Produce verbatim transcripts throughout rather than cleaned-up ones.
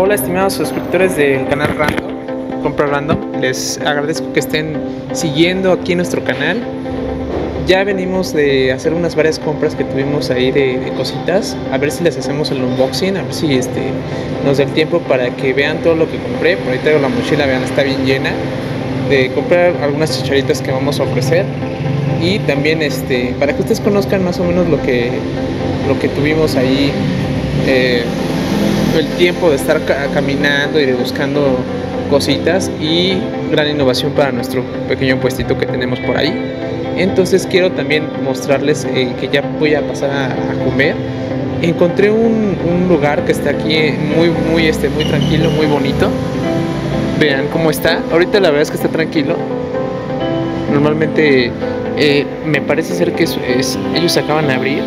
Hola estimados suscriptores del canal Random, Compra Random. Les agradezco que estén siguiendo aquí nuestro canal. Ya venimos de hacer unas varias compras que tuvimos ahí de, de cositas. A ver si les hacemos el unboxing, a ver si este, nos da el tiempo para que vean todo lo que compré. Por ahí traigo la mochila, vean, está bien llena. De comprar algunas chicharitas que vamos a ofrecer. Y también este, para que ustedes conozcan más o menos lo que, lo que tuvimos ahí. Eh, el tiempo de estar caminando y de buscando cositas y gran innovación para nuestro pequeño puestito que tenemos por ahí. Entonces quiero también mostrarles eh, que ya voy a pasar a, a comer. Encontré un, un lugar que está aquí muy muy este muy tranquilo, muy bonito. Vean cómo está. Ahorita la verdad es que está tranquilo. Normalmente eh, me parece ser que es, es, ellos acaban de abrir.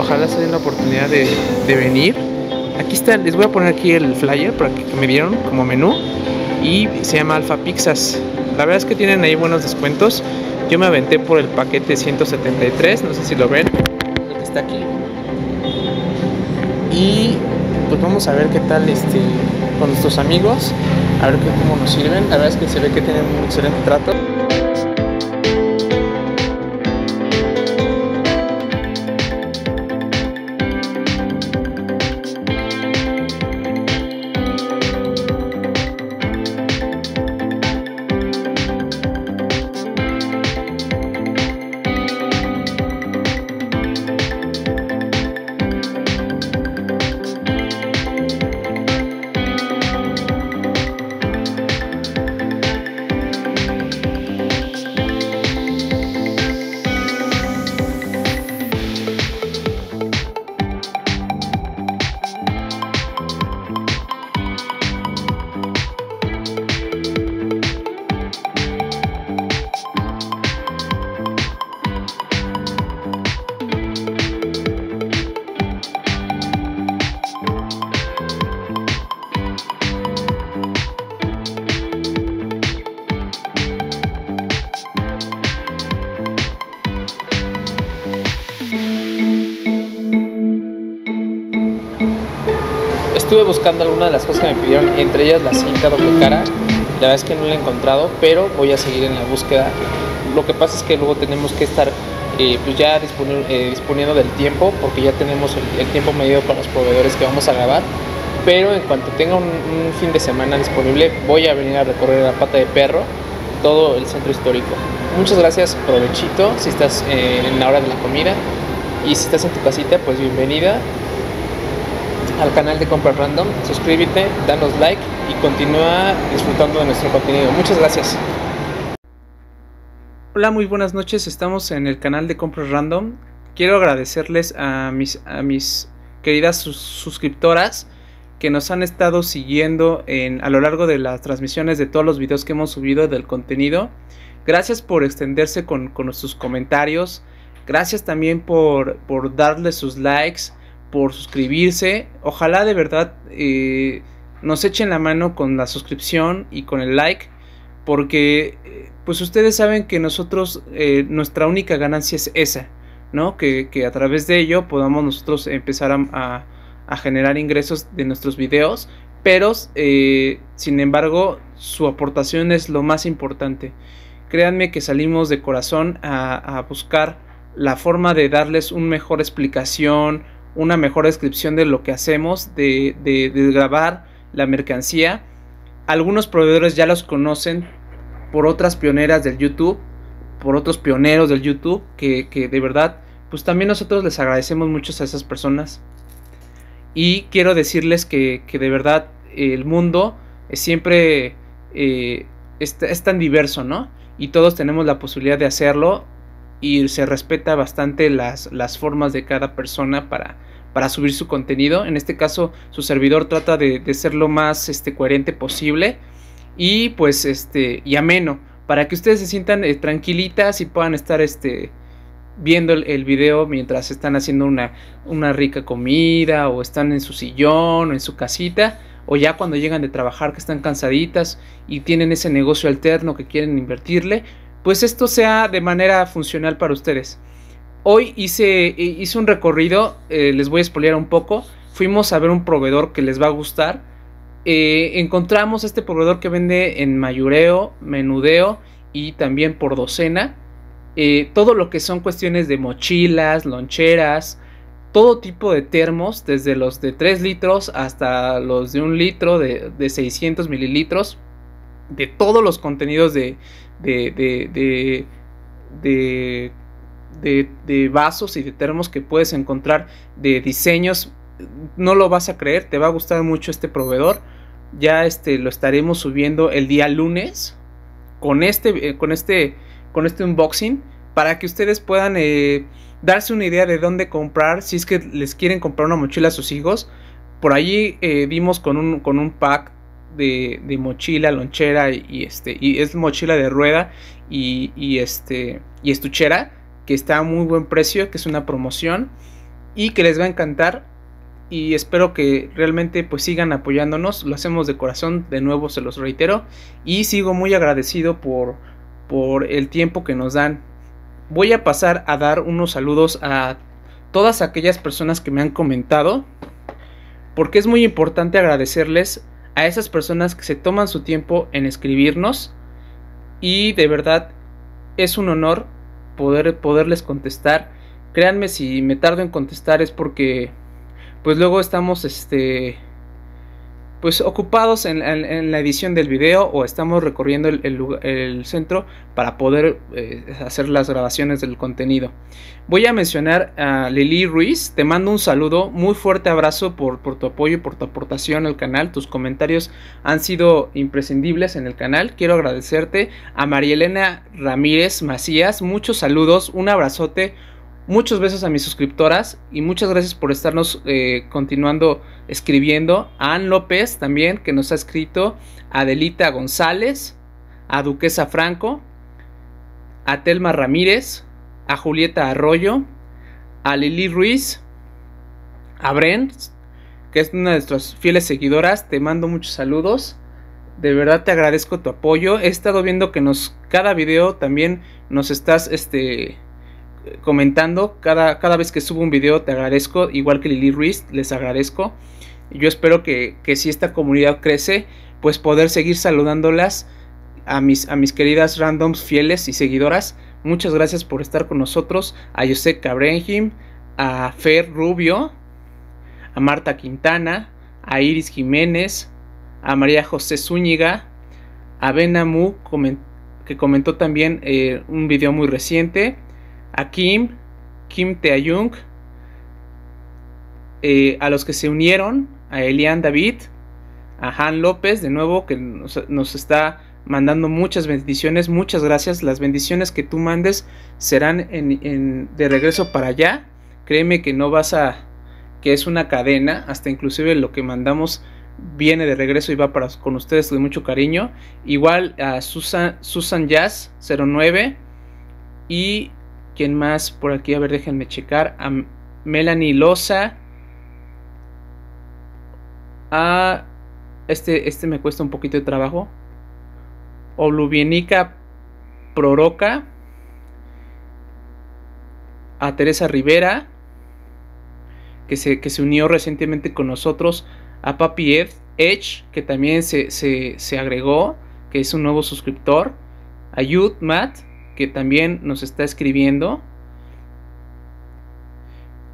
Ojalá se den la oportunidad de, de venir. Aquí está, les voy a poner aquí el flyer para que me dieron como menú. Y se llama Alpha Pizzas. La verdad es que tienen ahí buenos descuentos. Yo me aventé por el paquete ciento setenta y tres, no sé si lo ven, creo que está aquí. Y pues vamos a ver qué tal este, con nuestros amigos. A ver cómo nos sirven. La verdad es que se ve que tienen un excelente trato. Estuve buscando algunas de las cosas que me pidieron, entre ellas la cinta doble cara. La verdad es que no la he encontrado, pero voy a seguir en la búsqueda. Lo que pasa es que luego tenemos que estar eh, pues ya disponiendo, eh, disponiendo del tiempo, porque ya tenemos el, el tiempo medido para los proveedores que vamos a grabar. Pero en cuanto tenga un, un fin de semana disponible, voy a venir a recorrer la pata de perro, todo el centro histórico. Muchas gracias, provechito, si estás eh, en la hora de la comida. Y si estás en tu casita, pues bienvenida al canal de Compra Random, suscríbete, danos like y continúa disfrutando de nuestro contenido. Muchas gracias. Hola, muy buenas noches, estamos en el canal de Compra Random. Quiero agradecerles a mis, a mis queridas sus suscriptoras que nos han estado siguiendo en, a lo largo de las transmisiones de todos los videos que hemos subido del contenido. Gracias por extenderse con, con sus comentarios. Gracias también por, por darle sus likes, por suscribirse. Ojalá de verdad eh, nos echen la mano con la suscripción y con el like, porque eh, pues ustedes saben que nosotros eh, nuestra única ganancia es esa, ¿no? Que, que a través de ello podamos nosotros empezar a, a, a generar ingresos de nuestros videos, pero eh, sin embargo su aportación es lo más importante. Créanme que salimos de corazón a, a buscar la forma de darles una mejor explicación, una mejor descripción de lo que hacemos, de, de, de grabar la mercancía. Algunos proveedores ya los conocen por otras pioneras del YouTube, por otros pioneros del YouTube, que, que de verdad, pues también nosotros les agradecemos mucho a esas personas. Y quiero decirles que, que de verdad el mundo es siempre eh, es, es tan diverso, ¿no? Y todos tenemos la posibilidad de hacerlo. Y se respeta bastante las, las formas de cada persona para, para subir su contenido. En este caso, su servidor trata de, de ser lo más este, coherente posible y pues este y ameno, para que ustedes se sientan eh, tranquilitas y puedan estar este, viendo el, el video mientras están haciendo una, una rica comida, o están en su sillón o en su casita, o ya cuando llegan de trabajar que están cansaditas y tienen ese negocio alterno que quieren invertirle, pues esto sea de manera funcional para ustedes. Hoy hice, hice un recorrido, eh, les voy a spoilear un poco. Fuimos a ver un proveedor que les va a gustar. eh, encontramos este proveedor que vende en mayoreo, menudeo y también por docena. Eh, todo lo que son cuestiones de mochilas, loncheras, todo tipo de termos, desde los de tres litros hasta los de un litro, de, de seiscientos mililitros, de todos los contenidos de, de, de, de, de, de, de vasos y de termos que puedes encontrar, de diseños. No lo vas a creer, te va a gustar mucho este proveedor. Ya este, lo estaremos subiendo el día lunes con este, eh, con este, con este unboxing, para que ustedes puedan... Eh, darse una idea de dónde comprar, si es que les quieren comprar una mochila a sus hijos. Por allí eh, vimos con un, con un pack de, de mochila, lonchera y este y es mochila de rueda y, y este y estuchera, que está a muy buen precio, que es una promoción y que les va a encantar. Y espero que realmente pues sigan apoyándonos, lo hacemos de corazón, de nuevo se los reitero, y sigo muy agradecido por, por el tiempo que nos dan. Voy a pasar a dar unos saludos a todas aquellas personas que me han comentado, porque es muy importante agradecerles a esas personas que se toman su tiempo en escribirnos, y de verdad es un honor poder, poderles contestar. Créanme, si me tardo en contestar es porque pues luego estamos este pues ocupados en, en, en la edición del video, o estamos recorriendo el, el, el centro para poder eh, hacer las grabaciones del contenido. Voy a mencionar a Lili Ruiz, te mando un saludo, muy fuerte abrazo por, por tu apoyo y por tu aportación al canal, tus comentarios han sido imprescindibles en el canal, quiero agradecerte. A Marielena Ramírez Macías, muchos saludos, un abrazote, muchos besos a mis suscriptoras y muchas gracias por estarnos eh, continuando escribiendo. A Ann López también, que nos ha escrito, a Adelita González, a Duquesa Franco, a Telma Ramírez, a Julieta Arroyo, a Lili Ruiz, a Bren, que es una de nuestras fieles seguidoras, te mando muchos saludos. De verdad te agradezco tu apoyo. He estado viendo que nos cada video también nos estás este... comentando, cada, cada vez que subo un video te agradezco, igual que Lili Ruiz, les agradezco. Yo espero que, que si esta comunidad crece, pues poder seguir saludándolas, a mis, a mis queridas randoms fieles y seguidoras. Muchas gracias por estar con nosotros. A José Cabrenjim, a Fer Rubio, a Marta Quintana, a Iris Jiménez, a María José Zúñiga, a Benamu, coment- que comentó también eh, un video muy reciente, a Kim, Kim Teayung, eh, a los que se unieron, a Elian David, a Han López, de nuevo, que nos, nos está mandando muchas bendiciones, muchas gracias. Las bendiciones que tú mandes serán en, en, de regreso para allá, créeme que no vas a, que es una cadena, hasta inclusive lo que mandamos viene de regreso y va para con ustedes de mucho cariño. Igual a Susan, Susan Jazz cero nueve y... ¿Quién más por aquí? A ver, déjenme checar. A Melanie Loza. A... Este, este me cuesta un poquito de trabajo. Olubienica Proroca. A Teresa Rivera, que se, que se unió recientemente con nosotros. A Papi Ed, Edge, que también se, se, se agregó, que es un nuevo suscriptor. A Youth Matt, que también nos está escribiendo,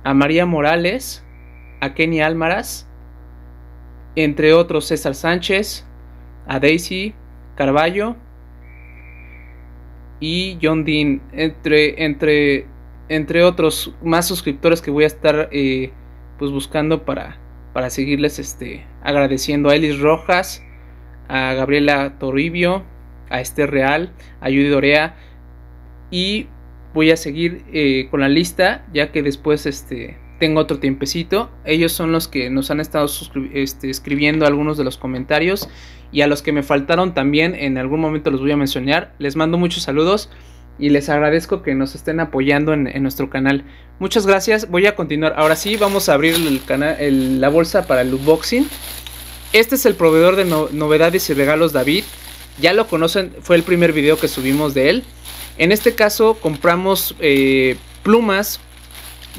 a María Morales, a Kenny Almaraz, entre otros, César Sánchez, a Daisy Carballo y John Dean, entre, entre, entre otros más suscriptores que voy a estar eh, pues buscando para, para seguirles este, agradeciendo. A Elis Rojas, a Gabriela Toribio, a Esther Real, a Judy Dorea. Y voy a seguir eh, con la lista, ya que después este, tengo otro tiempecito. Ellos son los que nos han estado este, escribiendo algunos de los comentarios. Y a los que me faltaron también, en algún momento los voy a mencionar. Les mando muchos saludos y les agradezco que nos estén apoyando en, en nuestro canal. Muchas gracias. Voy a continuar. Ahora sí, vamos a abrir el canal, el, la bolsa para el unboxing. Este es el proveedor de no, novedades y regalos DAVID. Ya lo conocen, fue el primer video que subimos de él. En este caso compramos eh, plumas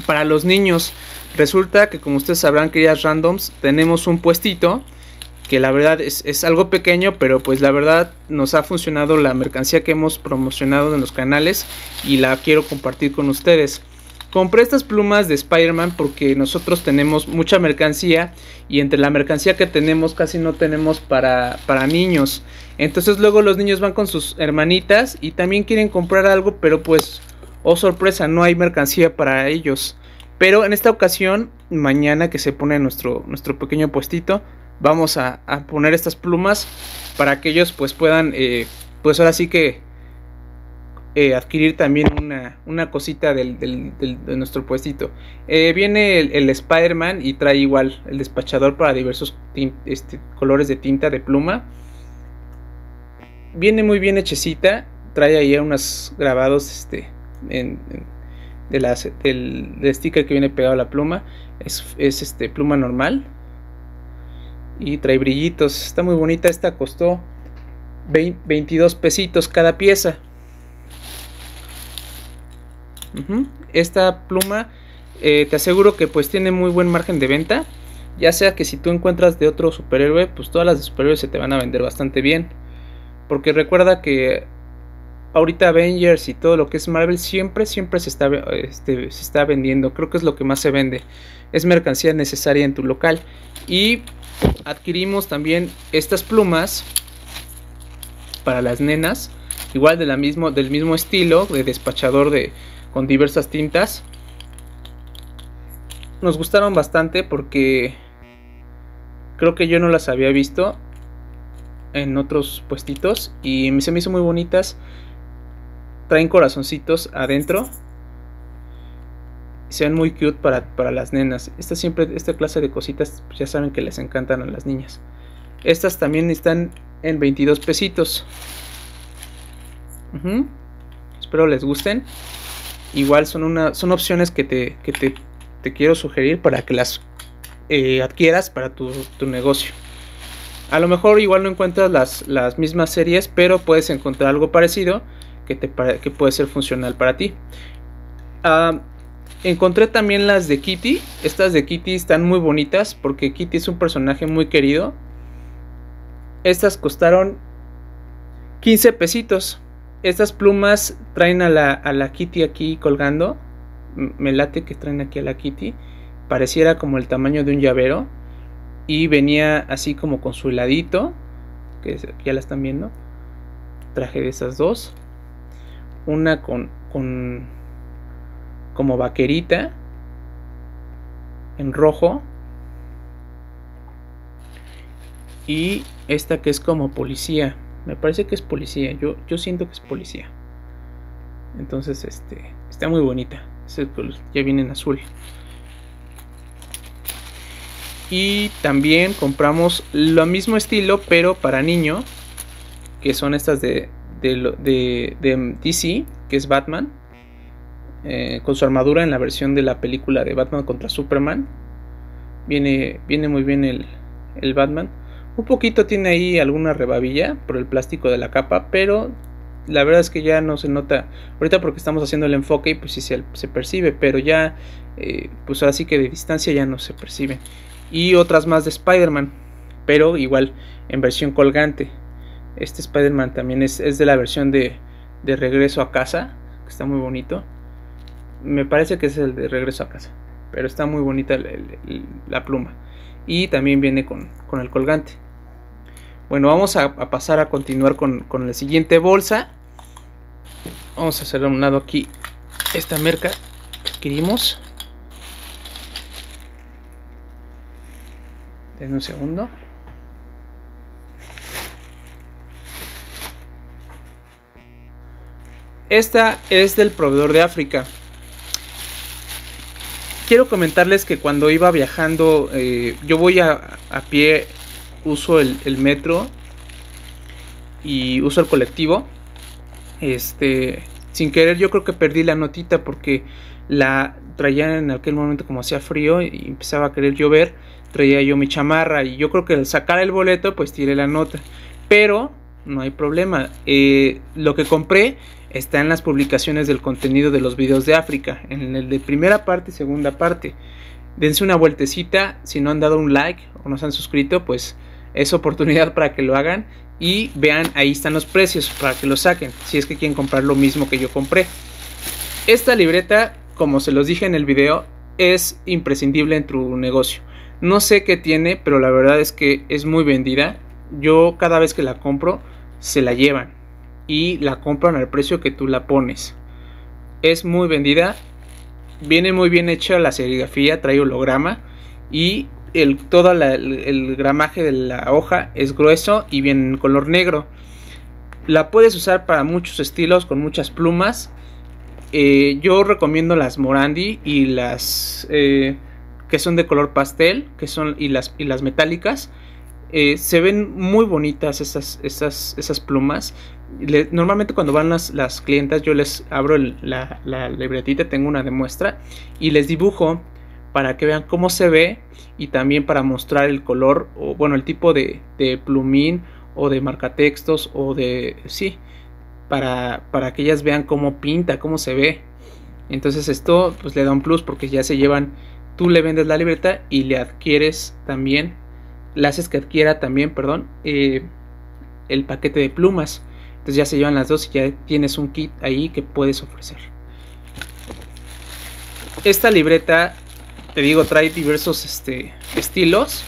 para los niños. Resulta que, como ustedes sabrán, queridas randoms, tenemos un puestito que la verdad es, es algo pequeño, pero pues la verdad nos ha funcionado la mercancía que hemos promocionado en los canales y la quiero compartir con ustedes. Compré estas plumas de Spider-Man porque nosotros tenemos mucha mercancía y entre la mercancía que tenemos casi no tenemos para, para niños. Entonces luego los niños van con sus hermanitas y también quieren comprar algo, pero pues, oh sorpresa, no hay mercancía para ellos. Pero en esta ocasión, mañana que se pone nuestro, nuestro pequeño puestito, vamos a, a poner estas plumas para que ellos pues puedan, eh, pues ahora sí que eh, adquirir también una, una cosita del, del, del, de nuestro puestito. Eh, viene el, el Spider-Man y trae igual el despachador para diversos este, colores de tinta de pluma. Viene muy bien hechecita, trae ahí unos grabados este, en, en, de las, del, del sticker que viene pegado a la pluma. Es, es este, pluma normal. Y trae brillitos, está muy bonita. Esta costó veintidós pesitos cada pieza. uh-huh. Esta pluma eh, te aseguro que pues tiene muy buen margen de venta. Ya sea que si tú encuentras de otro superhéroe, pues todas las de superhéroes se te van a vender bastante bien. Porque recuerda que ahorita Avengers y todo lo que es Marvel siempre, siempre se está, este, se está vendiendo. Creo que es lo que más se vende. Es mercancía necesaria en tu local. Y adquirimos también estas plumas para las nenas, igual de la mismo, del mismo estilo de despachador de, con diversas tintas. Nos gustaron bastante porque creo que yo no las había visto en otros puestitos y se me hizo muy bonitas. Traen corazoncitos adentro, se ven muy cute para, para las nenas. Esta, siempre, esta clase de cositas pues ya saben que les encantan a las niñas. Estas también están en veintidós pesitos. uh-huh. Espero les gusten. Igual son, una, son opciones que, te, que te, te quiero sugerir para que las eh, adquieras para tu, tu negocio. A lo mejor igual no encuentras las, las mismas series, pero puedes encontrar algo parecido que, te, que puede ser funcional para ti. Ah... Uh, Encontré también las de Kitty. Estas de Kitty están muy bonitas porque Kitty es un personaje muy querido. Estas costaron quince pesitos. Estas plumas traen a la, a la Kitty aquí colgando. Me late que traen aquí a la Kitty. Pareciera como el tamaño de un llavero. Y venía así como con su heladito, que ya la están viendo. Traje de esas dos. Una con... con como vaquerita en rojo y esta que es como policía, me parece que es policía, yo, yo siento que es policía. Entonces este está muy bonita, ya viene en azul. Y también compramos lo mismo estilo pero para niño, que son estas de, de, de, de D C, que es Batman. Eh, con su armadura en la versión de la película de Batman contra Superman. Viene, viene muy bien el, el Batman. Un poquito tiene ahí alguna rebabilla por el plástico de la capa, pero la verdad es que ya no se nota ahorita porque estamos haciendo el enfoque y pues sí se, se percibe, pero ya eh, pues ahora sí que de distancia ya no se percibe. Y otras más de Spider-Man, pero igual en versión colgante. Este Spider-Man también es, es de la versión de, de Regreso a Casa, que está muy bonito. Me parece que es el de Regreso a Casa, pero está muy bonita el, el, el, la pluma. Y también viene con, con el colgante. Bueno, vamos a, a pasar a continuar con, con la siguiente bolsa. Vamos a hacer a un lado aquí esta merca que adquirimos. Denme un segundo. Esta es del proveedor de África. Quiero comentarles que cuando iba viajando, eh, yo voy a, a pie, uso el, el metro y uso el colectivo. Este, sin querer yo creo que perdí la notita porque la traía en aquel momento, como hacía frío y empezaba a querer llover, traía yo mi chamarra y yo creo que al sacar el boleto pues tiré la nota. Pero no hay problema, eh, lo que compré está en las publicaciones del contenido de los videos de África, en el de primera parte y segunda parte. Dense una vueltecita, si no han dado un like o no se han suscrito, pues es oportunidad para que lo hagan y vean, ahí están los precios para que lo saquen, si es que quieren comprar lo mismo que yo compré. Esta libreta, como se los dije en el video, es imprescindible en tu negocio. No sé qué tiene, pero la verdad es que es muy vendida. Yo cada vez que la compro, se la llevan y la compran al precio que tú la pones. Es muy vendida, viene muy bien hecha la serigrafía, trae holograma y el, todo la, el, el gramaje de la hoja es grueso y viene en color negro. La puedes usar para muchos estilos, con muchas plumas. Eh, yo recomiendo las Morandi y las eh, que son de color pastel, que son y las, y las metálicas. Eh, se ven muy bonitas esas, esas, esas plumas. Le, normalmente cuando van las, las clientas, yo les abro el, la, la libretita, tengo una de muestra y les dibujo para que vean cómo se ve y también para mostrar el color o bueno, el tipo de, de plumín o de marcatextos o de... sí. Para, para que ellas vean cómo pinta, cómo se ve. Entonces esto pues le da un plus porque ya se llevan, tú le vendes la libreta y le adquieres también, le haces que adquiera también, perdón, eh, el paquete de plumas. Entonces ya se llevan las dos y ya tienes un kit ahí que puedes ofrecer. Esta libreta, te digo, trae diversos este, estilos.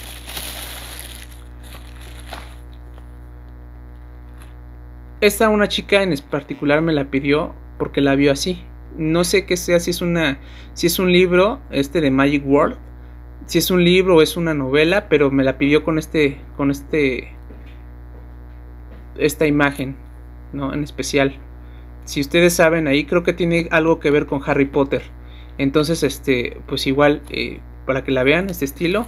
Esta una chica en particular me la pidió porque la vio así. No sé qué sea, si es una, si es un libro, este de Magic World, si es un libro o es una novela, pero me la pidió con este, con este, esta imagen, ¿no? En especial. Si ustedes saben ahí, creo que tiene algo que ver con Harry Potter. Entonces, este, pues igual eh, para que la vean este estilo.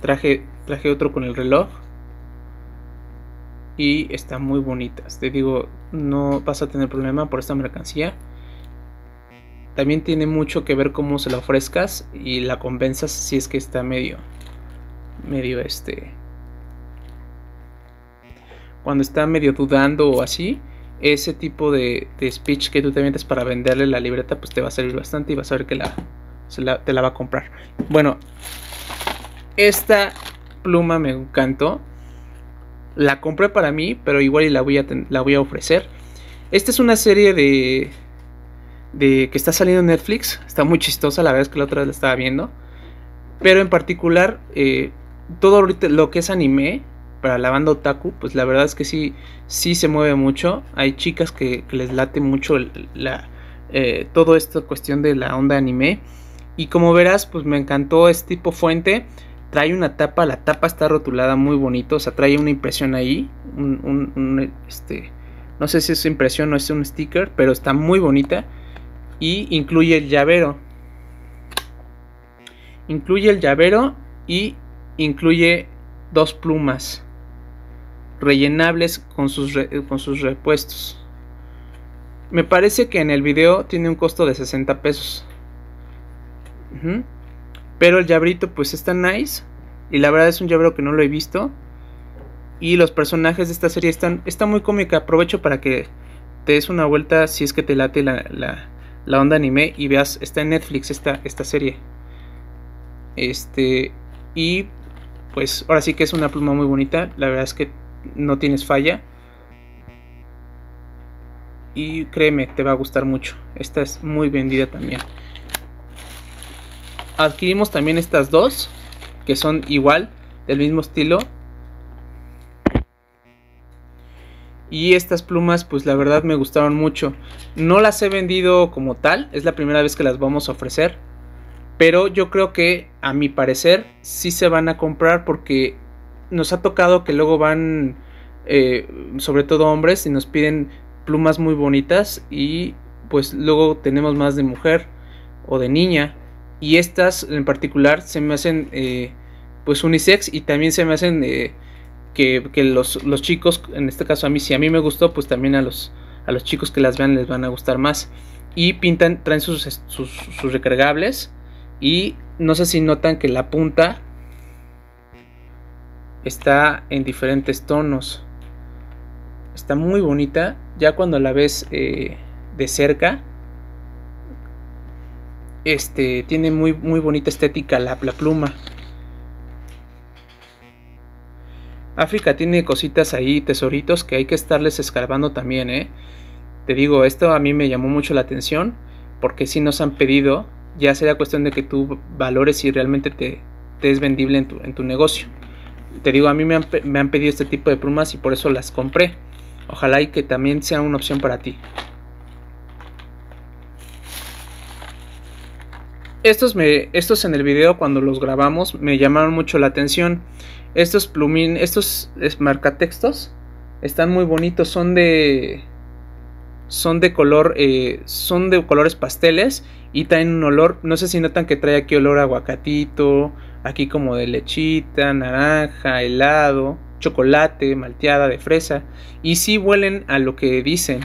Traje Traje otro con el reloj. Y están muy bonitas. Te digo, no vas a tener problema por esta mercancía. También tiene mucho que ver cómo se la ofrezcas y la convenzas si es que está medio. Medio este. Cuando está medio dudando o así. Ese tipo de, de speech que tú te metes para venderle la libreta, pues te va a servir bastante y vas a ver que la, se la, te la va a comprar. Bueno. Esta pluma me encantó, la compré para mí, pero igual y la voy a, la voy a ofrecer. Esta es una serie de, de que está saliendo en Netflix, está muy chistosa, la verdad es que la otra vez la estaba viendo, pero en particular eh, todo lo que es anime para la banda otaku, pues la verdad es que sí, sí se mueve mucho. Hay chicas que, que les late mucho el, la, eh, todo esto cuestión de la onda anime y como verás, pues me encantó este tipo fuente. Trae una tapa, la tapa está rotulada muy bonito, o sea, trae una impresión ahí, un, un, un este, no sé si es impresión o es un sticker, pero está muy bonita y incluye el llavero, incluye el llavero y incluye dos plumas rellenables con sus, re, con sus repuestos. Me parece que en el video tiene un costo de sesenta pesos. Uh-huh. Pero el llaverito pues está nice. Y la verdad es un llavero que no lo he visto. Y los personajes de esta serie están, está muy cómica. Aprovecho para que te des una vuelta si es que te late la, la, la onda anime. Y veas, está en Netflix esta, esta serie. Este. Y pues ahora sí que es una pluma muy bonita. La verdad es que no tienes falla. Y créeme, te va a gustar mucho. Esta es muy vendida también. Adquirimos también estas dos, que son igual, del mismo estilo. Y estas plumas, pues la verdad me gustaron mucho. No las he vendido como tal, es la primera vez que las vamos a ofrecer. Pero yo creo que, a mi parecer, sí se van a comprar porque nos ha tocado que luego van, eh, sobre todo hombres, y nos piden plumas muy bonitas. Y pues luego tenemos más de mujer o de niña. Y estas en particular se me hacen eh, pues unisex y también se me hacen eh, que, que los, los chicos, en este caso a mí, si a mí me gustó, pues también a los, a los chicos que las vean les van a gustar más. Y pintan, traen sus, sus, sus recargables y no sé si notan que la punta está en diferentes tonos. Está muy bonita, ya cuando la ves eh, de cerca. este, tiene muy, muy bonita estética la, la pluma. África tiene cositas ahí, tesoritos, que hay que estarles escarbando también, ¿eh? Te digo, esto a mí me llamó mucho la atención, porque si nos han pedido, ya será cuestión de que tú valores si realmente te, te es vendible en tu, en tu negocio. Te digo, a mí me han, me han pedido este tipo de plumas y por eso las compré. Ojalá y que también sea una opción para ti. Estos, me, estos en el video cuando los grabamos me llamaron mucho la atención. Estos plumín, estos marcatextos están muy bonitos, son de son de color, eh, son de colores pasteles y traen un olor. No sé si notan que trae aquí olor a aguacatito, aquí como de lechita, naranja, helado, chocolate, malteada de fresa, y sí huelen a lo que dicen.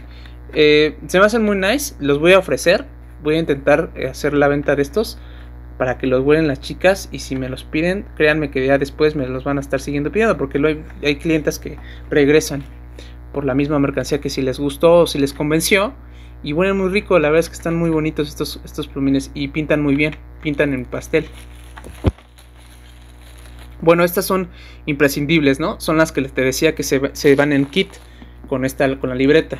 Eh, se me hacen muy nice, los voy a ofrecer. Voy a intentar hacer la venta de estos para que los huelen las chicas, y si me los piden, créanme que ya después me los van a estar siguiendo pidiendo, porque lo hay, hay clientes que regresan por la misma mercancía que si les gustó o si les convenció, y huelen muy rico. La verdad es que están muy bonitos estos, estos plumines y pintan muy bien, pintan en pastel. Bueno, estas son imprescindibles, ¿no? Son las que les te decía que se, se van en kit con, esta, con la libreta.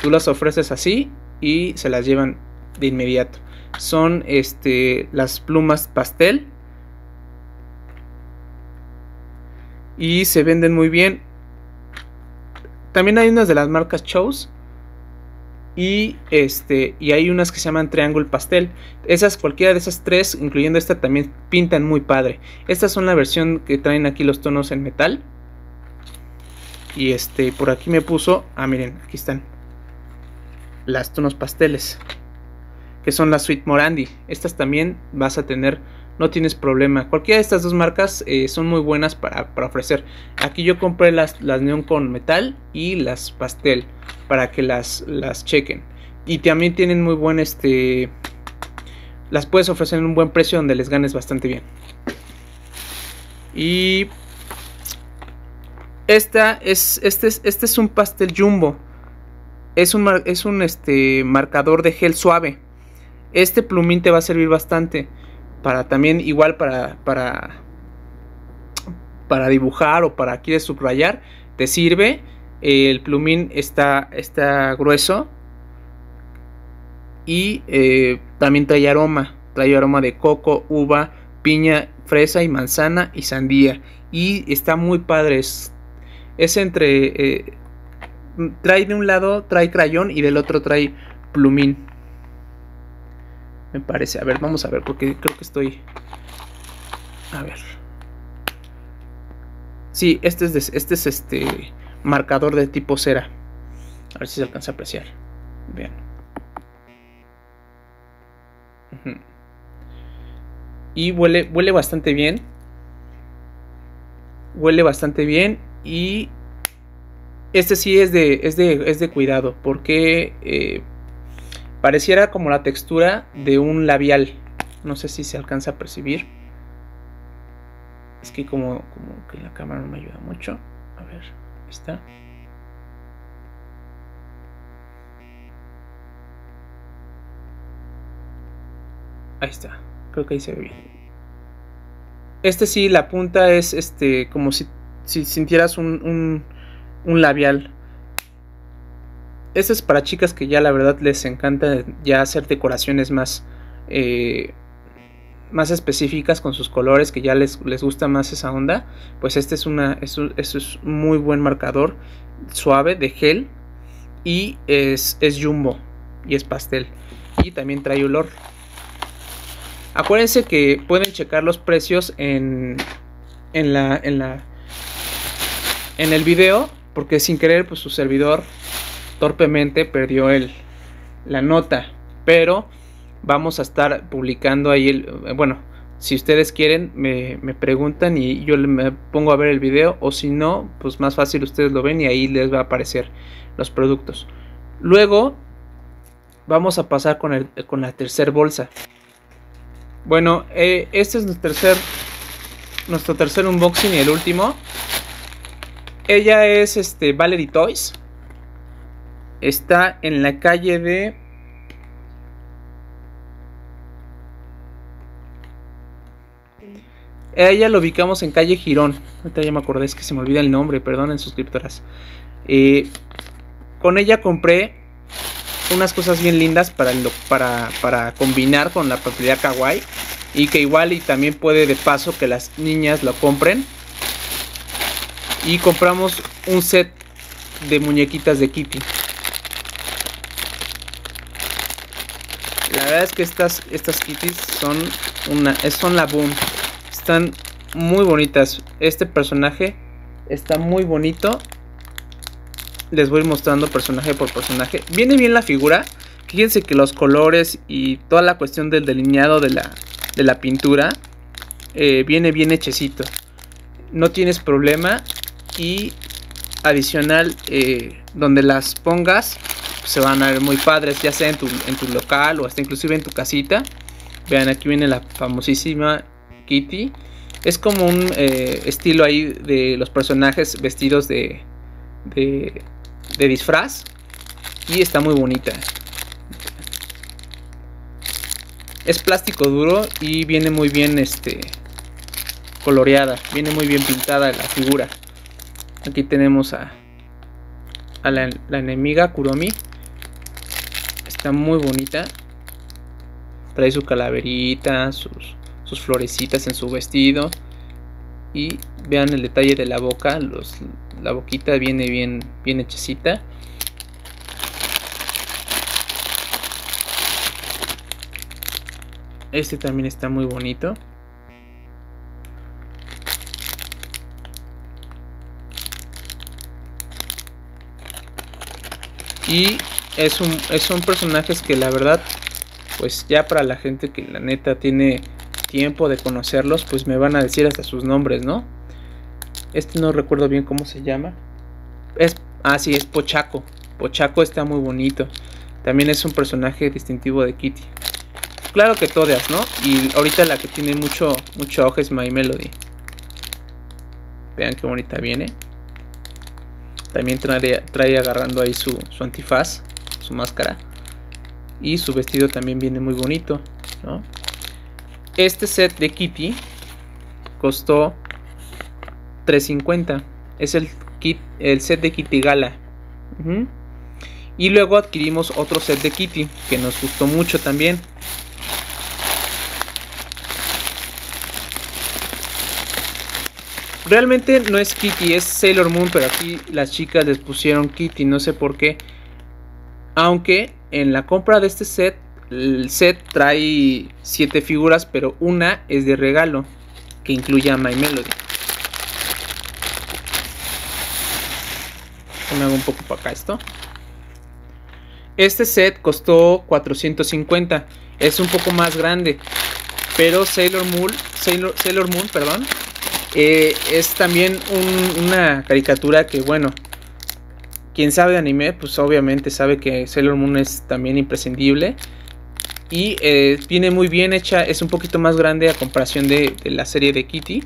Tú las ofreces así y se las llevan de inmediato. Son este, las plumas pastel, y se venden muy bien. También hay unas de las marcas Chows, y este y hay unas que se llaman Triángulo Pastel. Esas, cualquiera de esas tres, incluyendo esta, también pintan muy padre. Estas son la versión que traen aquí los tonos en metal. Y este por aquí me puso, ah miren, aquí están las tonos pasteles, que son las Sweet Morandi. Estas también vas a tener, no tienes problema. Cualquiera de estas dos marcas eh, son muy buenas para, para ofrecer. Aquí yo compré las, las neón con metal y las pastel, para que las, las chequen. Y también tienen muy buen, este, las puedes ofrecer en un buen precio donde les ganes bastante bien. Y esta es, este, es, este es un pastel jumbo. Es un, es un este, marcador de gel suave. Este plumín te va a servir bastante para también, igual para, para, para dibujar o para quieres subrayar, te sirve. Eh, el plumín está, está grueso y eh, también trae aroma, trae aroma de coco, uva, piña, fresa y manzana y sandía, y está muy padre. Es, es entre, eh, trae de un lado trae crayón y del otro trae plumín. Me parece, a ver, vamos a ver, porque creo que estoy... A ver... Sí, este es, de, este es este marcador de tipo cera. A ver si se alcanza a apreciar. Vean. Uh-huh. Y huele, huele bastante bien. Huele bastante bien y... Este sí es de, es de, es de cuidado, porque... Eh, pareciera como la textura de un labial. No sé si se alcanza a percibir. Es que como, como que la cámara no me ayuda mucho. A ver, ahí está. Ahí está. Creo que ahí se ve bien. Este sí, la punta es este como si, si sintieras un, un, un labial. Este es para chicas que ya la verdad les encanta ya hacer decoraciones más, eh, más específicas con sus colores, que ya les, les gusta más esa onda. Pues este es, una, es, un, es un muy buen marcador suave de gel, y es, es jumbo y es pastel, y también trae olor. Acuérdense que pueden checar los precios en, en, la, en, la, en el video, porque sin querer pues su servidor... torpemente perdió el, la nota, pero vamos a estar publicando ahí el, bueno, si ustedes quieren me, me preguntan y yo me pongo a ver el video, o si no, pues más fácil ustedes lo ven y ahí les va a aparecer los productos. Luego vamos a pasar con, el, con la tercer bolsa. Bueno, eh, este es nuestro tercer, nuestro tercer unboxing y el último. Ella es este, Valerie Toys. Está en la calle de A ella lo ubicamos en calle Girón. Ahorita ya me acordé, es que se me olvida el nombre, perdonen suscriptoras. Eh, con ella compré unas cosas bien lindas para, lo, para, para combinar con la papelería kawaii. Y que igual y también puede de paso que las niñas lo compren. Y compramos un set de muñequitas de Kitty. La verdad es que estas, estas Kitties son, una, son la boom. Están muy bonitas. Este personaje está muy bonito. Les voy a ir mostrando personaje por personaje. Viene bien la figura. Fíjense que los colores y toda la cuestión del delineado de la, de la pintura eh, viene bien hechecito. No tienes problema. Y adicional, eh, donde las pongas pues se van a ver muy padres, ya sea en tu, en tu local o hasta inclusive en tu casita. Vean, aquí viene la famosísima Kitty. Es como un eh, estilo ahí de los personajes vestidos de, de, de disfraz. Y está muy bonita. Es plástico duro y viene muy bien este, coloreada. Viene muy bien pintada la figura. Aquí tenemos a, a la, la enemiga Kuromi. Está muy bonita. Trae su calaverita, sus, sus florecitas en su vestido. Y vean el detalle de la boca. Los, la boquita viene bien, bien hechecita. Este también está muy bonito. Y es un, son personajes que la verdad, pues ya para la gente que la neta tiene tiempo de conocerlos, pues me van a decir hasta sus nombres, ¿no? Este no recuerdo bien cómo se llama. Es, ah, sí, es Pochaco. Pochaco está muy bonito. También es un personaje distintivo de Kitty. Claro que todas, ¿no? Y ahorita la que tiene mucho, mucho auge es My Melody. Vean qué bonita viene. También trae, trae agarrando ahí su, su antifaz, su máscara. Y su vestido también viene muy bonito, ¿no? Este set de Kitty costó tres cincuenta. Es el, kit, el set de Kitty Gala. Uh-huh. Y luego adquirimos otro set de Kitty que nos gustó mucho también. Realmente no es Kitty, es Sailor Moon, pero aquí las chicas les pusieron Kitty, no sé por qué. Aunque en la compra de este set, el set trae siete figuras, pero una es de regalo, que incluye a My Melody. Me hago un poco para acá esto. Este set costó cuatrocientos cincuenta, es un poco más grande, pero Sailor Moon, Sailor, Sailor Moon, perdón. Eh, es también un, una caricatura que, bueno, quien sabe de anime, pues obviamente sabe que Sailor Moon es también imprescindible. Y eh, viene muy bien hecha, es un poquito más grande a comparación de, de la serie de Kitty.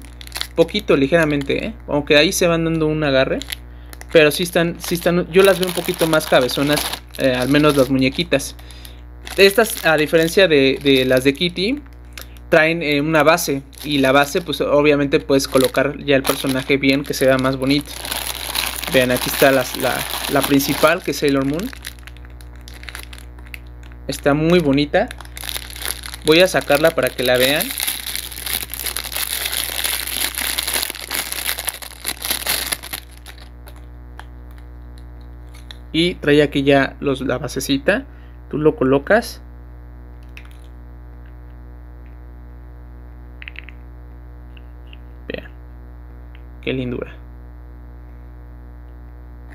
Poquito, ligeramente, ¿eh? Aunque ahí se van dando un agarre. Pero sí están, sí están, yo las veo un poquito más cabezonas, eh, al menos las muñequitas. Estas, a diferencia de, de las de Kitty, traen eh, una base, y la base pues obviamente puedes colocar ya el personaje bien, que se vea más bonito. Vean, aquí está las, la, la principal, que es Sailor Moon. Está muy bonita. Voy a sacarla para que la vean. Y trae aquí ya los, la basecita. Tú lo colocas. Qué lindura.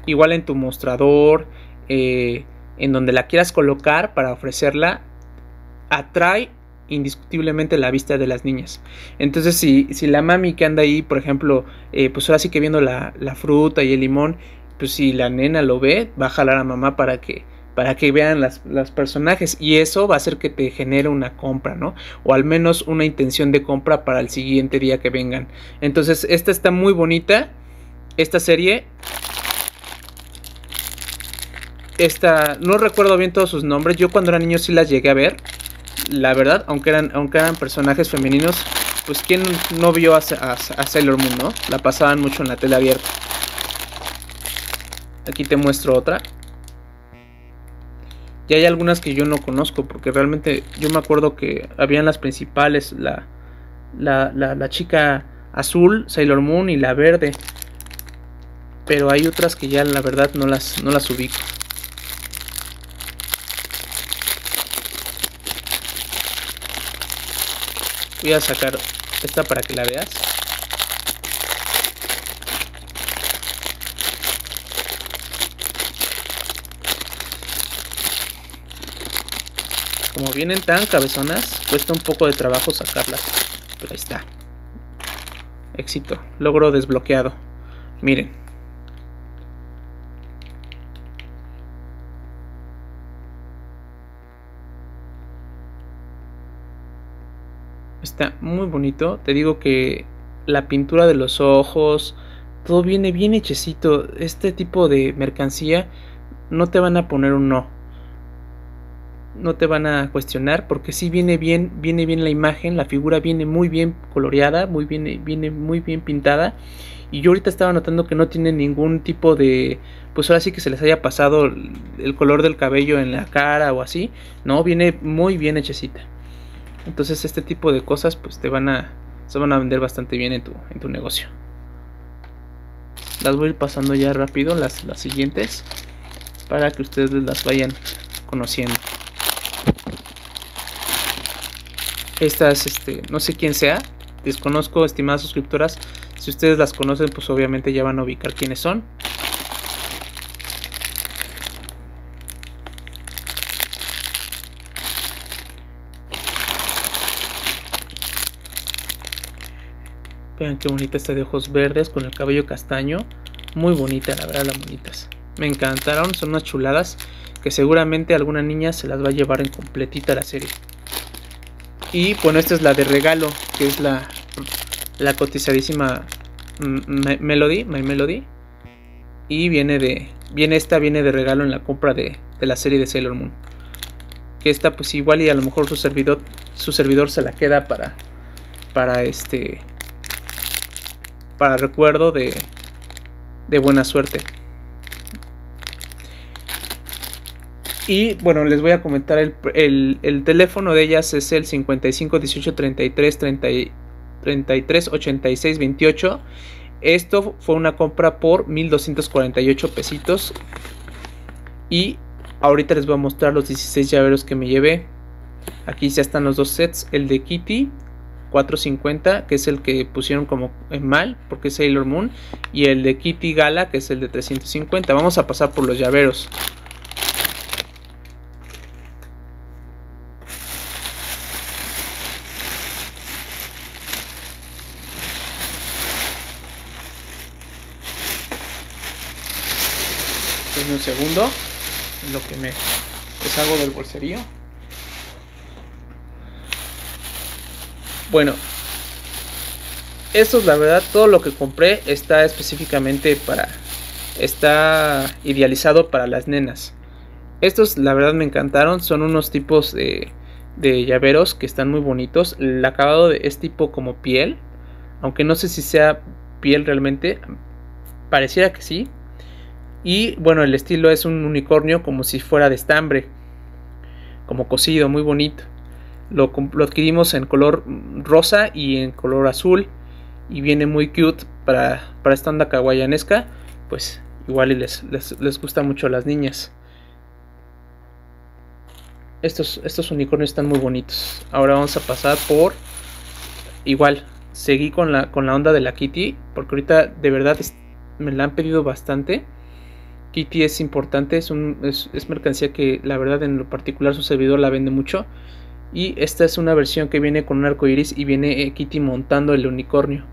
Igual en tu mostrador, eh, en donde la quieras colocar para ofrecerla, atrae indiscutiblemente la vista de las niñas. Entonces si, si la mami que anda ahí, por ejemplo, eh, pues ahora sí que viendo la, la fruta y el limón, pues si la nena lo ve, va a jalar a mamá para que, para que vean las, las personajes. Y eso va a hacer que te genere una compra, ¿no? O al menos una intención de compra para el siguiente día que vengan. Entonces esta está muy bonita. Esta serie. Esta, no recuerdo bien todos sus nombres. Yo cuando era niño sí las llegué a ver. La verdad, aunque eran, aunque eran personajes femeninos, pues quién no vio a, a, a Sailor Moon, ¿no? La pasaban mucho en la tele abierta. Aquí te muestro otra. Y hay algunas que yo no conozco, porque realmente yo me acuerdo que habían las principales, la, la, la, la chica azul, Sailor Moon, y la verde. Pero hay otras que ya la verdad no las, no las ubico. Voy a sacar esta para que la veas. Como vienen tan cabezonas, cuesta un poco de trabajo sacarlas. Pero ahí está. Éxito. Logro desbloqueado. Miren. Está muy bonito. Te digo que la pintura de los ojos, todo viene bien hechecito. Este tipo de mercancía no te van a poner un no. No te van a cuestionar, porque sí viene bien, viene bien la imagen, la figura viene muy bien coloreada, muy bien, viene muy bien pintada. Y yo ahorita estaba notando que no tiene ningún tipo de, pues ahora sí que se les haya pasado el color del cabello en la cara o así. No, viene muy bien hechecita. Entonces este tipo de cosas pues te van a, se van a vender bastante bien en tu, en tu negocio. Las voy a ir pasando ya rápido, las, las siguientes, para que ustedes las vayan conociendo. Estas, este, no sé quién sea, desconozco, estimadas suscriptoras. Si ustedes las conocen, pues obviamente ya van a ubicar quiénes son. Vean qué bonita esta de ojos verdes con el cabello castaño. Muy bonita, la verdad, las monitas. Me encantaron, son unas chuladas que seguramente alguna niña se las va a llevar en completita la serie. Y bueno, esta es la de regalo, que es la, la cotizadísima My Melody, My Melody. Y viene de, viene esta viene de regalo en la compra de, de la serie de Sailor Moon. Que esta pues igual y a lo mejor su servidor, su servidor se la queda para, para este, para recuerdo de, de buena suerte. Y bueno, les voy a comentar el, el, el teléfono de ellas es el cincuenta y cinco dieciocho treinta y tres treinta y tres ochenta y seis veintiocho. Esto fue una compra por mil doscientos cuarenta y ocho pesitos. Y ahorita les voy a mostrar los dieciséis llaveros que me llevé. Aquí ya están los dos sets, el de Kitty cuatrocientos cincuenta, que es el que pusieron como mal, porque es Sailor Moon, y el de Kitty Gala, que es el de trescientos cincuenta. Vamos a pasar por los llaveros. Un segundo, lo que me deshago del bolserío. Bueno, esto es la verdad, todo lo que compré está específicamente para, está idealizado para las nenas. Estos la verdad me encantaron, son unos tipos de, de llaveros que están muy bonitos. El acabado de, es tipo como piel, aunque no sé si sea piel realmente, pareciera que sí. Y bueno, el estilo es un unicornio como si fuera de estambre, como cosido, muy bonito. Lo, lo adquirimos en color rosa y en color azul. Y viene muy cute para, para esta onda kawaianesca. Pues igual y les, les, les gusta mucho a las niñas. Estos, estos unicornios están muy bonitos. Ahora vamos a pasar por... Igual, seguí con la, con la onda de la Kitty, porque ahorita de verdad es, me la han pedido bastante. Kitty es importante, es, un, es, es mercancía que la verdad en lo particular su servidor la vende mucho. Y esta es una versión que viene con un arco iris y viene eh, Kitty montando el unicornio.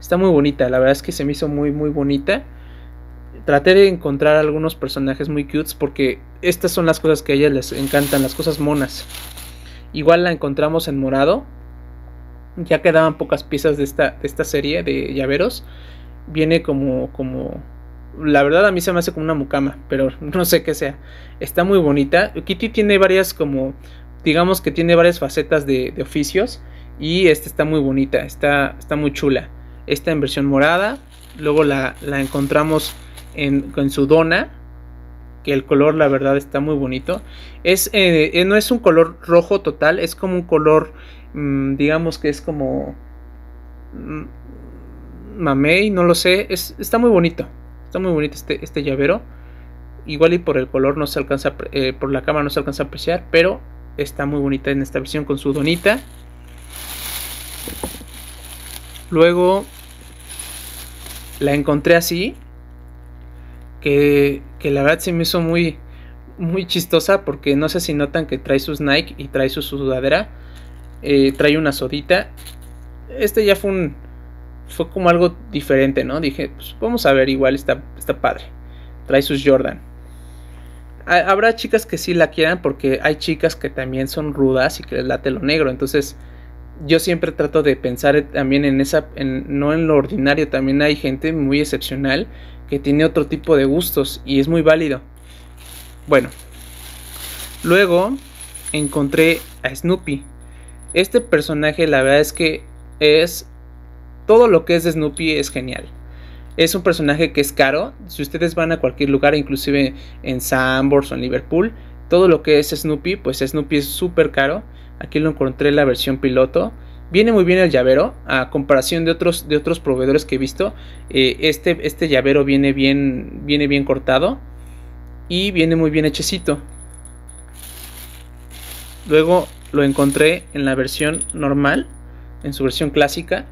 Está muy bonita, la verdad es que se me hizo muy muy bonita. Traté de encontrar algunos personajes muy cutes, porque estas son las cosas que a ellas les encantan, las cosas monas. Igual la encontramos en morado. Ya quedaban pocas piezas de esta, de esta serie de llaveros. Viene como... como la verdad a mí se me hace como una mucama, pero no sé qué sea. Está muy bonita. Kitty tiene varias como... Digamos que tiene varias facetas de, de oficios. Y esta está muy bonita, está, está muy chula. Esta en versión morada. Luego la, la encontramos en, en su dona, que el color la verdad está muy bonito. Es, eh, no es un color rojo total, es como un color, mmm, digamos que es como mmm, mamey, no lo sé. Es, está muy bonito, está muy bonito este, este llavero. Igual y por el color no se alcanza, eh, por la cámara no se alcanza a apreciar, pero está muy bonita en esta versión con su donita. Luego la encontré así, que, que la verdad se me hizo muy, muy chistosa, porque no sé si notan que trae sus Nike y trae su sudadera, eh, trae una sodita. Este ya fue un, fue como algo diferente, ¿no? Dije, pues vamos a ver, igual está, está padre. Trae sus Jordan. Habrá chicas que sí la quieran, porque hay chicas que también son rudas y que les late lo negro, entonces... Yo siempre trato de pensar también en esa, en, no en lo ordinario, también hay gente muy excepcional que tiene otro tipo de gustos y es muy válido. Bueno, luego encontré a Snoopy. Este personaje la verdad es que es, todo lo que es de Snoopy es genial. Es un personaje que es caro, si ustedes van a cualquier lugar, inclusive en Sanborns o en Liverpool, todo lo que es Snoopy, pues Snoopy es súper caro. Aquí lo encontré en la versión piloto. Viene muy bien el llavero. A comparación de otros, de otros proveedores que he visto. Eh, este, este llavero viene bien, viene bien cortado. Y viene muy bien hechecito. Luego lo encontré en la versión normal. En su versión clásica.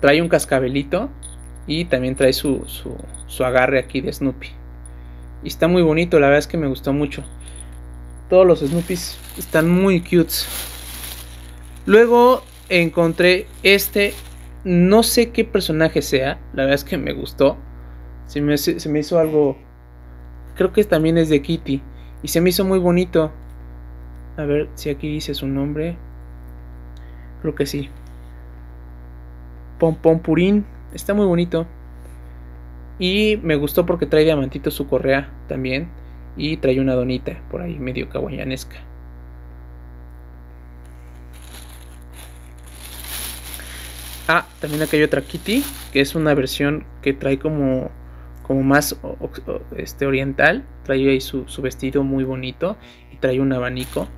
Trae un cascabelito. Y también trae su, su, su agarre aquí de Snoopy. Y está muy bonito. La verdad es que me gustó mucho. Todos los Snoopys están muy cute. Luego encontré este. No sé qué personaje sea. La verdad es que me gustó. Se me, se me hizo algo... Creo que también es de Kitty. Y se me hizo muy bonito. A ver si aquí dice su nombre. Creo que sí. Pompom Purín. Está muy bonito. Y me gustó porque trae diamantito su correa también. Y trae una donita por ahí medio hawaianesca. Ah, también acá hay otra Kitty, que es una versión que trae como, como más este, oriental. Trae ahí su, su vestido muy bonito y trae un abanico.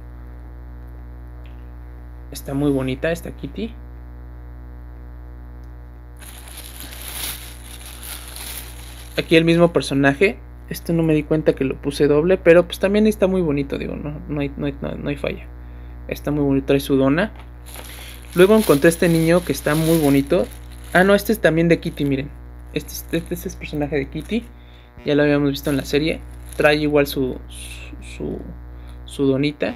Está muy bonita esta Kitty. Aquí el mismo personaje. Este no me di cuenta que lo puse doble, pero pues también está muy bonito, digo, no, no, hay, no, hay, no hay falla. Está muy bonito, trae su dona. Luego encontré este niño que está muy bonito. Ah, no, este es también de Kitty, miren. Este, este, este es el personaje de Kitty, ya lo habíamos visto en la serie. Trae igual su, su, su donita.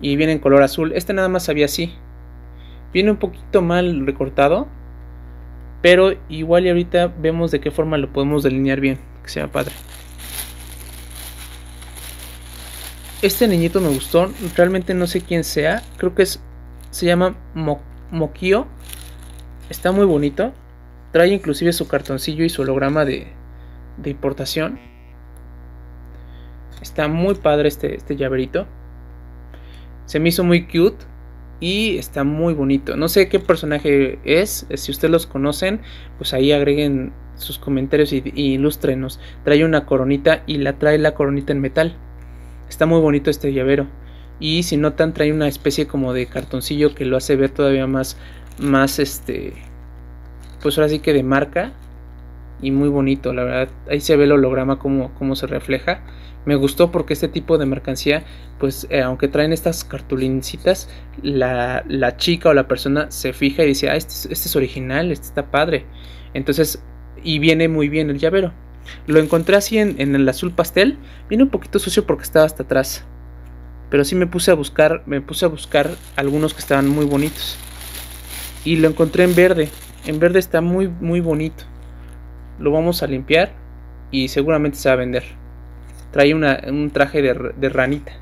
Y viene en color azul. Este nada más había así. Viene un poquito mal recortado. Pero igual y ahorita vemos de qué forma lo podemos delinear bien, que sea padre. Este niñito me gustó, realmente no sé quién sea, creo que es, se llama Mo, Mokio. Está muy bonito, trae inclusive su cartoncillo y su holograma de, de importación. Está muy padre este, este llaverito. Se me hizo muy cute. Y está muy bonito. No sé qué personaje es. Si ustedes los conocen, pues ahí agreguen sus comentarios y, y ilústrenos. Trae una coronita y la trae la coronita en metal. Está muy bonito este llavero. Y si notan, trae una especie como de cartoncillo que lo hace ver todavía más, más este, pues ahora sí que de marca. Y muy bonito, la verdad. Ahí se ve el holograma como, como se refleja. Me gustó porque este tipo de mercancía, pues eh, aunque traen estas cartulincitas, la, la chica o la persona se fija y dice, ah, este, este es original, este está padre. Entonces, y viene muy bien el llavero. Lo encontré así en, en el azul pastel. Viene un poquito sucio porque estaba hasta atrás. Pero sí me puse a buscar, me puse a buscar algunos que estaban muy bonitos. Y lo encontré en verde. En verde está muy, muy bonito. Lo vamos a limpiar y seguramente se va a vender. Trae una, un traje de, de ranita.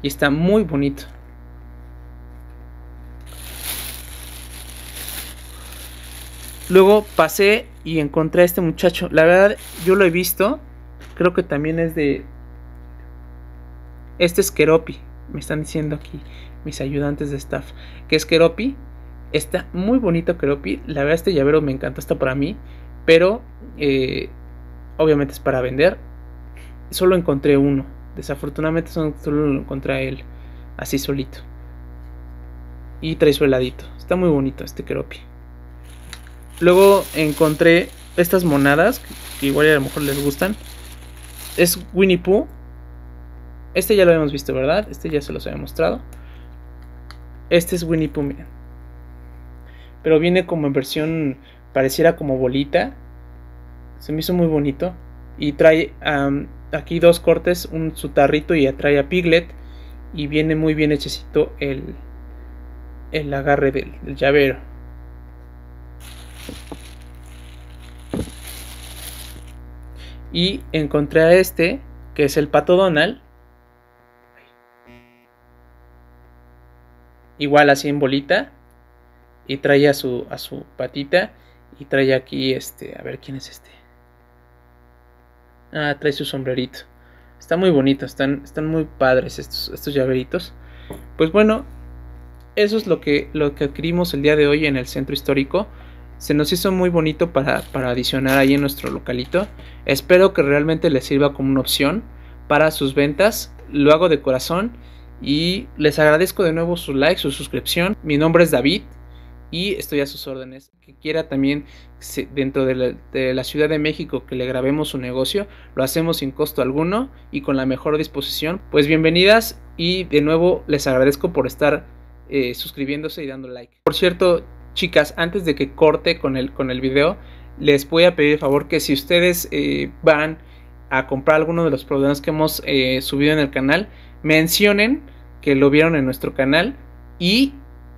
Y está muy bonito. Luego pasé y encontré a este muchacho. La verdad, yo lo he visto. Creo que también es de, Este es Keroppi, me están diciendo aquí mis ayudantes de staff, que es Keroppi. Está muy bonito Keroppi, la verdad este llavero me encantó, está para mí, pero eh, obviamente es para vender. Solo encontré uno, desafortunadamente solo lo encontré a él, así solito. Y trae su heladito, está muy bonito este Keroppi. Luego encontré estas monadas, que igual a lo mejor les gustan. Es Winnie Pooh, este ya lo habíamos visto, ¿verdad? Este ya se los había mostrado. Este es Winnie Pooh, miren. Pero viene como en versión, pareciera como bolita. Se me hizo muy bonito. Y trae um, aquí dos cortes, un su tarrito y atrae a Piglet. Y viene muy bien hechecito el, el agarre del, del llavero. Y encontré a este, que es el pato Donald. Igual así en bolita. Y trae a su, a su patita. Y trae aquí este... A ver, ¿quién es este? Ah, trae su sombrerito. Está muy bonito. Están, están muy padres estos, estos llaveritos. Pues bueno, eso es lo que, lo que adquirimos el día de hoy en el centro histórico. Se nos hizo muy bonito para, para adicionar ahí en nuestro localito. Espero que realmente les sirva como una opción para sus ventas. Lo hago de corazón. Y les agradezco de nuevo su like, su suscripción. Mi nombre es David. Y estoy a sus órdenes. Que quiera también dentro de la, de la Ciudad de México que le grabemos su negocio. Lo hacemos sin costo alguno y con la mejor disposición. Pues bienvenidas y de nuevo les agradezco por estar eh, suscribiéndose y dando like. Por cierto, chicas, antes de que corte con el, con el video, les voy a pedir el favor que si ustedes eh, van a comprar alguno de los productos que hemos eh, subido en el canal, mencionen que lo vieron en nuestro canal y...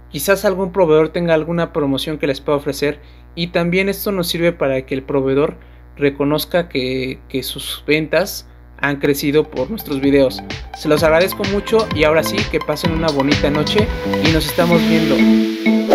quizás algún proveedor tenga alguna promoción que les pueda ofrecer y también esto nos sirve para que el proveedor reconozca que, que sus ventas han crecido por nuestros videos. Se los agradezco mucho y ahora sí que pasen una bonita noche y nos estamos viendo.